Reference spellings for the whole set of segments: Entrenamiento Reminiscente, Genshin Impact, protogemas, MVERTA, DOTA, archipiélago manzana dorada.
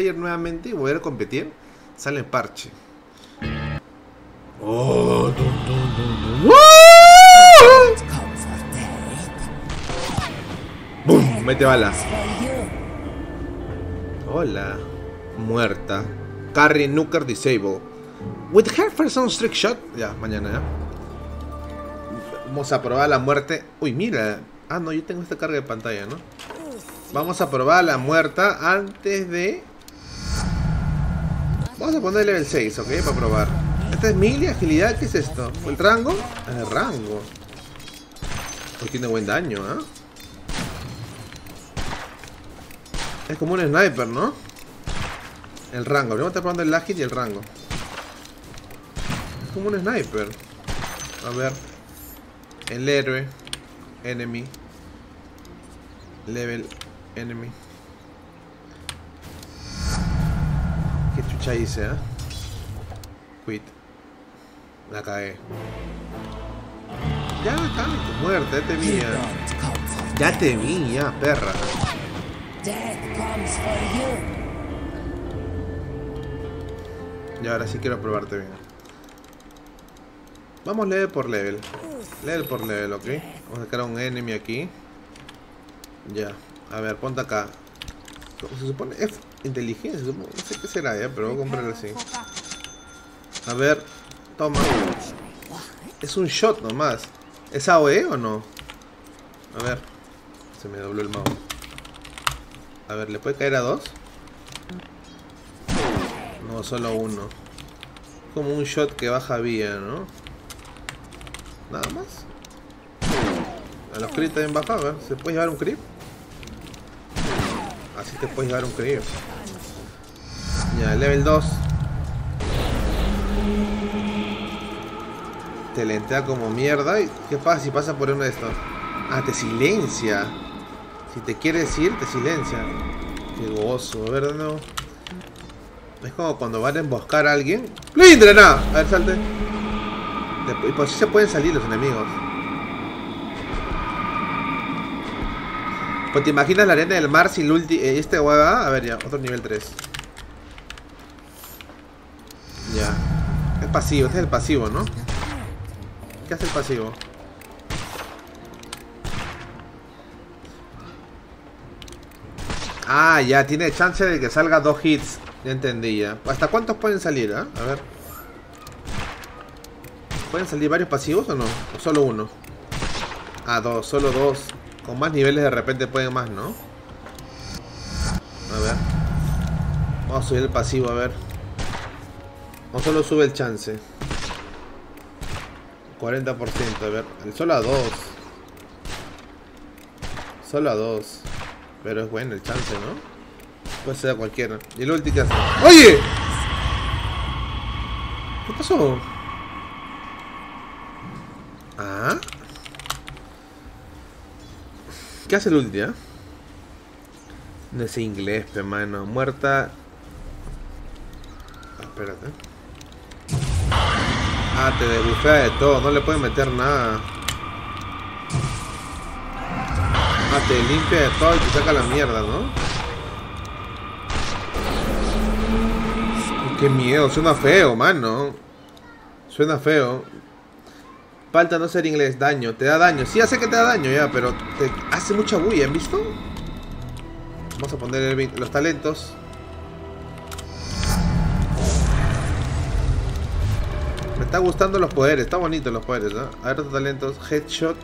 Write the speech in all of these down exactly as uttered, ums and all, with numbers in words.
multiplayer nuevamente y volver a competir, sale el parche. Oh, dun, dun, dun, dun. ¡Bum! Mete bala. Hola. Muerta. Carry nuker disable. With her first on strict shot. Ya, mañana ya. Vamos a probar la muerte. Uy, mira. Ah, no, yo tengo esta carga de pantalla, ¿no? Vamos a probar la muerta antes de... Vamos a poner level seis, ¿ok? Para probar. Esta es mil y agilidad. ¿Qué es esto? ¿El rango? El rango. Pues tiene buen daño, ¿ah? ¿eh? Es como un sniper, ¿no? El rango. Vamos a estar probando el lag hit y el rango. Es como un sniper. A ver. El héroe. Enemy. Level. Enemy. Qué chucha hice, ¿eh? Quit. La cagué. Ya, cae tu muerte. Ya te vi, ya. Ya te vi, ya, perra. Y ahora sí quiero probarte bien. Vamos level por level. Level por level, ok. Vamos a sacar a un enemy aquí. Ya, a ver, ponte acá. Se supone, es inteligencia, supongo. No sé qué será ya, pero voy a comprarlo así. A ver, toma. Es un shot nomás. ¿Es A O E o no? A ver. Se me dobló el mouse. A ver, ¿le puede caer a dos? No, solo uno. Como un shot que baja vía, ¿no? Nada más. A los creeps también baja, ¿eh? ¿Se puede llevar un creep? Así te puedes llevar un creep. Ya, level dos. Te lentea como mierda. ¿Y qué pasa si pasa por uno de estos? Ah, te silencia. Si te quiere decir, te silencia. Qué gozo, ¿verdad? No. Es como cuando van a emboscar a alguien. ¡Plindrena! A ver, salte. Y por si se pueden salir los enemigos. Pues te imaginas la arena del mar sin el ulti. Eh, este hueva. A ver, ya, otro nivel tres. Ya. Es pasivo, este es el pasivo, ¿no? ¿Qué hace el pasivo? Ah, ya, tiene chance de que salga dos hits. Ya entendí ya. ¿Hasta cuántos pueden salir, eh? A ver. ¿Pueden salir varios pasivos o no? ¿O solo uno? Ah, dos, solo dos. Con más niveles de repente pueden más, ¿no? A ver. Vamos a subir el pasivo, a ver. O solo sube el chance. cuarenta por ciento, a ver. Solo a dos. Solo a dos. Pero es bueno el chance, ¿no? Puede ser a cualquiera. Y el ulti que hace. ¡Oye! ¿Qué pasó? ¿Ah? ¿Qué hace el ulti, eh? No es inglés, pe mano. Muerta. Ah, espérate. Ah, te debufea de todo. No le puedes meter nada. Ah, te limpia de todo y te saca la mierda, ¿no? Qué miedo, suena feo, mano. Suena feo. Falta no ser inglés, daño, te da daño. Sí, hace que te da daño ya, pero te hace mucha bulla, ¿han visto? Vamos a poner el, los talentos. Me está gustando los poderes, está bonitos los poderes, ¿no? A ver, los talentos, headshot.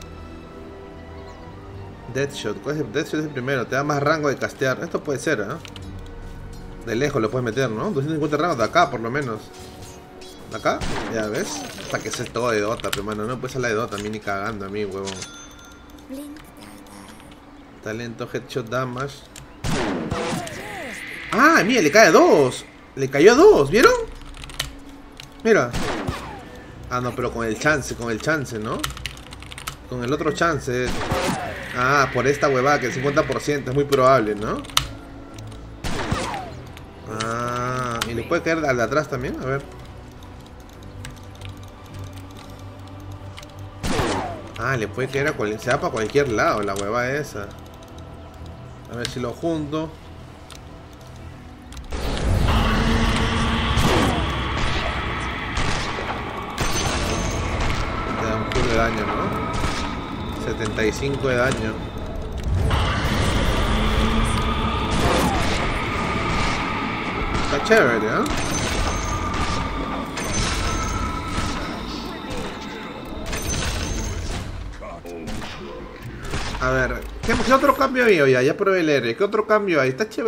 Deadshot, ¿cuál es el Deadshot? Es el primero, te da más rango de castear. Esto puede ser, ¿ah? ¿Eh? De lejos lo puedes meter, ¿no? doscientos cincuenta rangos de acá, por lo menos. ¿De acá? Ya ves. Hasta que sea todo de Dota, pero mano, no puede ser la de Dota, a mí ni cagando a mí, huevón. Talento, headshot, damage. ¡Ah, mira! Le cae a dos. Le cayó a dos, ¿vieron? Mira. Ah, no, pero con el chance, con el chance, ¿no? Con el otro chance. Ah, por esta huevada que el cincuenta por ciento es muy probable, ¿no? Ah, y le puede caer al de atrás también, a ver. Ah, le puede caer a cualquier... Se va para cualquier lado la huevada esa. A ver si lo junto. daño, ¿no? setenta y cinco de daño. Está chévere, ¿eh? A ver, ¿qué, qué otro cambio hay hoy? Ya probé el R. ¿Qué otro cambio hay? Está chévere.